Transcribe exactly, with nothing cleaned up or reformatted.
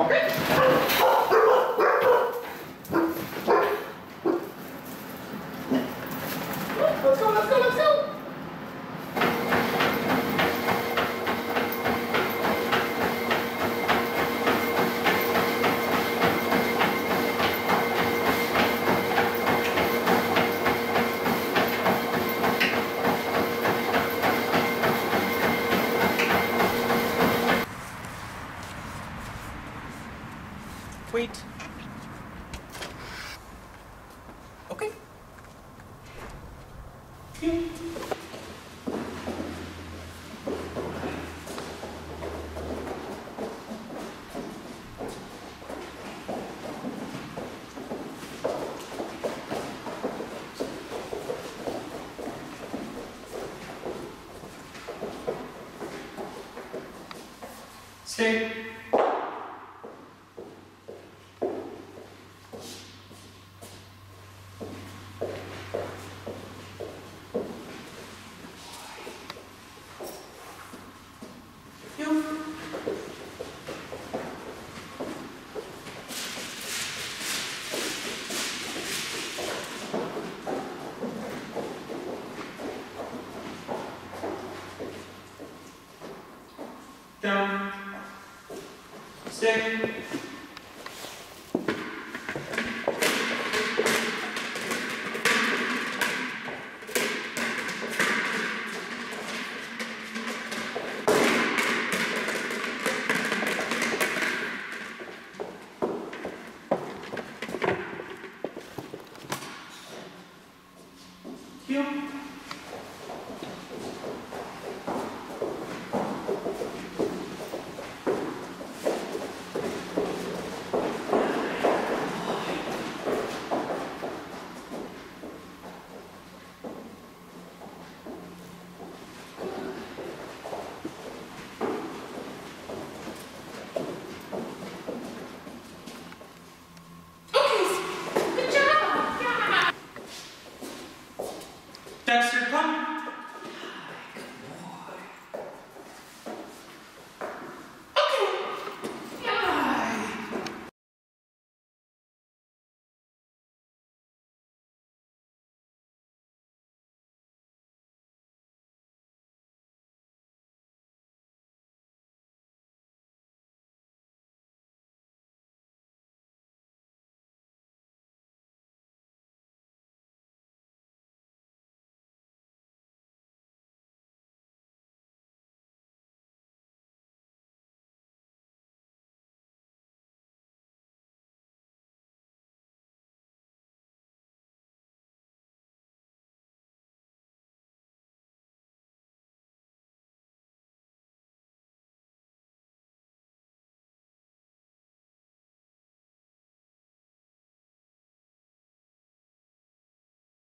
Okay. Yeah. Stay. Down, stay.